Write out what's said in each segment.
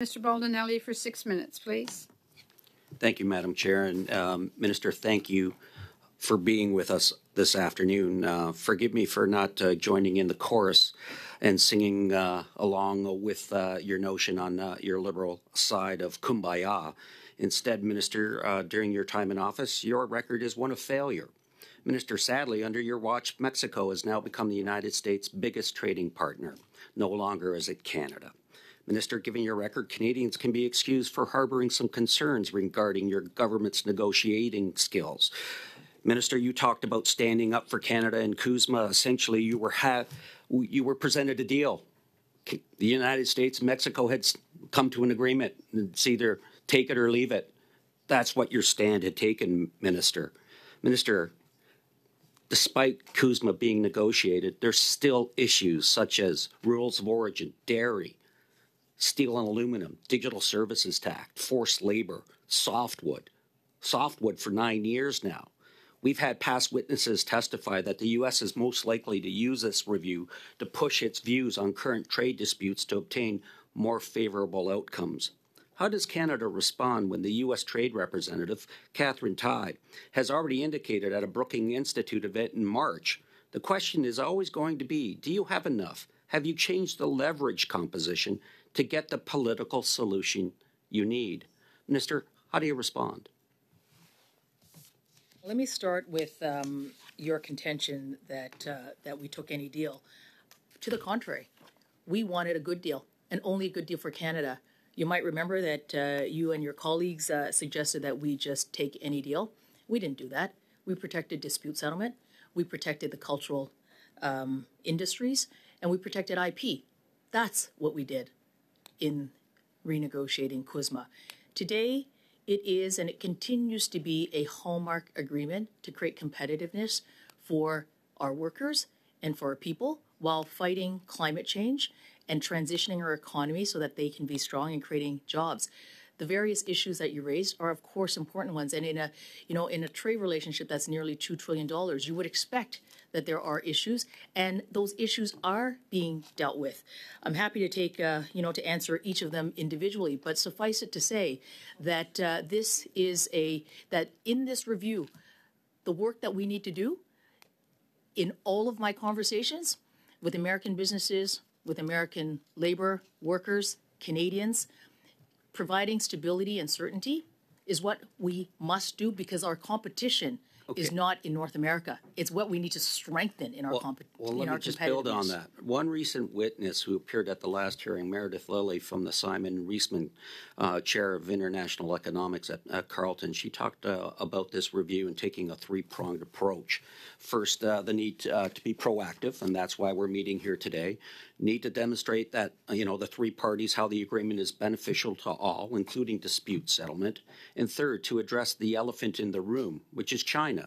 Mr. Baldinelli for 6 minutes, please. Thank you, Madam Chair. And Minister, thank you for being with us this afternoon. Forgive me for not joining in the chorus and singing along with your notion on your Liberal side of Kumbaya. Instead, Minister, during your time in office, your record is one of failure. Minister, sadly, under your watch, Mexico has now become the United States' biggest trading partner. No longer is it Canada. Minister, given your record, Canadians can be excused for harboring some concerns regarding your government's negotiating skills. Minister, you talked about standing up for Canada and CUSMA. Essentially, you were presented a deal. The United States and Mexico had come to an agreement. It's either take it or leave it. That's what your stand had taken, Minister. Minister, despite CUSMA being negotiated, there's still issues such as rules of origin, dairy, steel and aluminum, digital services tax, forced labor, softwood for 9 years now. We've had past witnesses testify that the U.S. is most likely to use this review to push its views on current trade disputes to obtain more favorable outcomes. How does Canada respond when the U.S. Trade Representative, Catherine Tide, has already indicated at a Brookings Institute event in March, the question is always going to be, do you have enough? Have you changed the leverage composition to get the political solution you need? Minister, how do you respond? Let me start with your contention that we took any deal. To the contrary, we wanted a good deal, and only a good deal for Canada. You might remember that you and your colleagues suggested that we just take any deal. We didn't do that. We protected dispute settlement. We protected the cultural industries, and we protected IP. That's what we did in renegotiating CUSMA. Today, it is and it continues to be a hallmark agreement to create competitiveness for our workers and for our people while fighting climate change and transitioning our economy so that they can be strong and creating jobs. The various issues that you raised are, of course, important ones. And in a, in a trade relationship that's nearly $2 trillion, you would expect that there are issues, and those issues are being dealt with. I'm happy to take, to answer each of them individually, but suffice it to say that that in this review, the work that we need to do in all of my conversations with American businesses, with American labor, workers, Canadians, providing stability and certainty is what we must do, because our competition is not in North America. It's what we need to strengthen in our competition. Well, let me just build on that. One recent witness who appeared at the last hearing, Meredith Lilly from the Simon Reisman, Chair of International Economics at Carleton, she talked about this review and taking a three-pronged approach. First, the need to be proactive, and that's why we're meeting here today. Need to demonstrate that, the three parties, how the agreement is beneficial to all, including dispute settlement. And third, to address the elephant in the room, which is China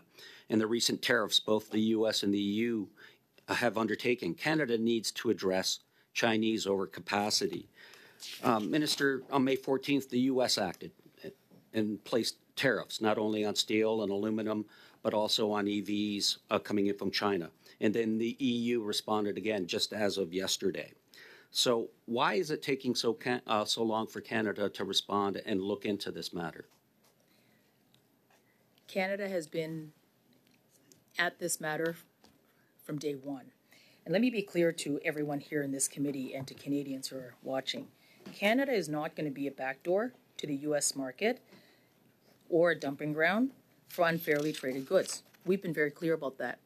and the recent tariffs both the U.S. and the EU have undertaken. Canada needs to address Chinese overcapacity. Minister, on May 14th, the U.S. acted and placed tariffs not only on steel and aluminum, but also on EVs coming in from China. And then the EU responded again just as of yesterday. So why is it taking so long for Canada to respond and look into this matter? Canada has been at this matter from day one. And let me be clear to everyone here in this committee and to Canadians who are watching. Canada is not going to be a backdoor to the U.S. market or a dumping ground for unfairly traded goods. We've been very clear about that.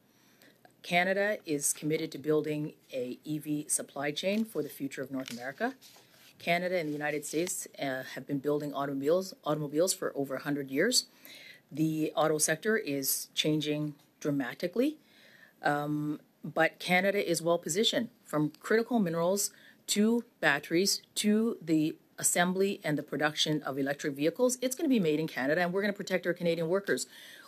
Canada is committed to building an EV supply chain for the future of North America. Canada and the United States have been building automobiles for over 100 years. The auto sector is changing dramatically, but Canada is well positioned, from critical minerals to batteries to the assembly and the production of electric vehicles. It's going to be made in Canada, and we're going to protect our Canadian workers.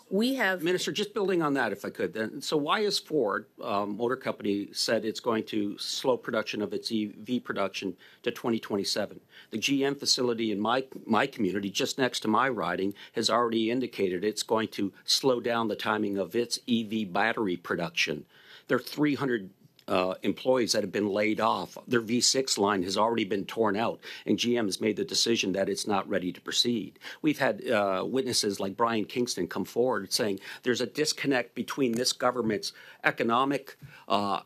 We have... Minister, just building on that, if I could, then. So why is Ford Motor Company said it's going to slow production of its EV production to 2027? The GM facility in my community, just next to my riding, has already indicated it's going to slow down the timing of its EV battery production. They're 300 employees that have been laid off. Their V6 line has already been torn out, and GM has made the decision that it's not ready to proceed. We've had witnesses like Brian Kingston come forward saying there's a disconnect between this government's economic,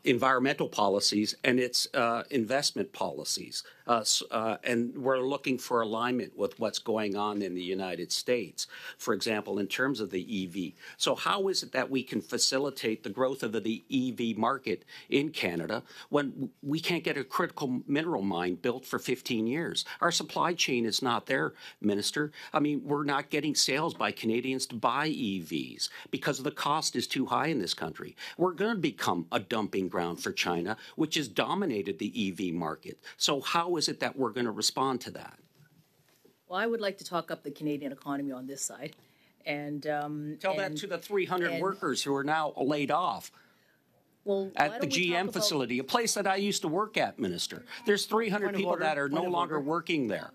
environmental policies and its investment policies. And we're looking for alignment with what's going on in the United States, for example, in terms of the EV. So how is it that we can facilitate the growth of the EV market in Canada when we can't get a critical mineral mine built for 15 years? Our supply chain is not there, Minister. I mean, we're not getting sales by Canadians to buy EVs because the cost is too high in this country. We're going to become a dumping ground for China, which has dominated the EV market. So how is it that we're going to respond to that? Well, I would like to talk up the Canadian economy on this side. And tell that to the 300 workers who are now laid off. Well, at the GM facility, a place that I used to work at, Minister. There's 300 people that are no longer working there.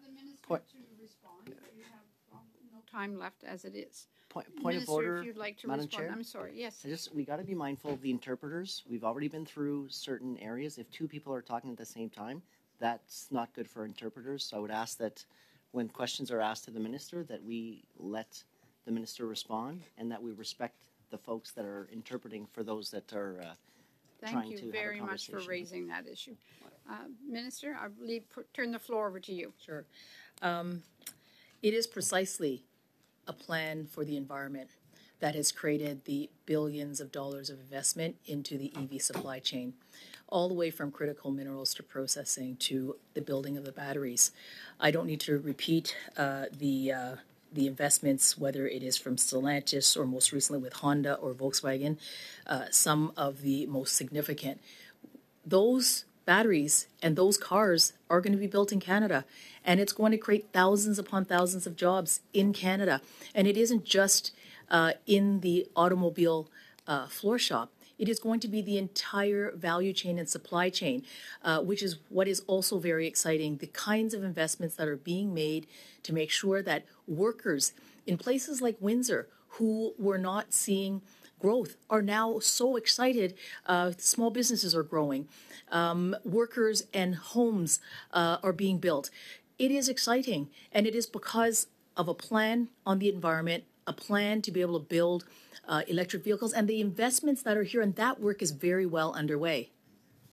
Point of order. You have no time left as it is. Point of order, if you'd like to Madam Chair. I'm sorry, yes. We got to be mindful of the interpreters. We've already been through certain areas. If two people are talking at the same time, that's not good for interpreters. So I would ask that when questions are asked to the Minister, that we let the Minister respond and that we respect the folks that are interpreting for those that are trying to have a conversation. Thank you very much for raising that issue. Minister, I believe turn the floor over to you. Sure. It is precisely a plan for the environment that has created the billions of dollars of investment into the EV supply chain, all the way from critical minerals to processing to the building of the batteries. I don't need to repeat the investments, whether it is from Stellantis or most recently with Honda or Volkswagen, some of the most significant. Those batteries and those cars are going to be built in Canada, and it's going to create thousands upon thousands of jobs in Canada. And it isn't just in the automobile floor shop. It is going to be the entire value chain and supply chain, which is what is also very exciting, the kinds of investments that are being made to make sure that workers in places like Windsor who were not seeing growth are now so excited. Small businesses are growing. Workers and homes are being built. It is exciting, and it is because of a plan on the environment, a plan to be able to build electric vehicles, and the investments that are here, and that work is very well underway.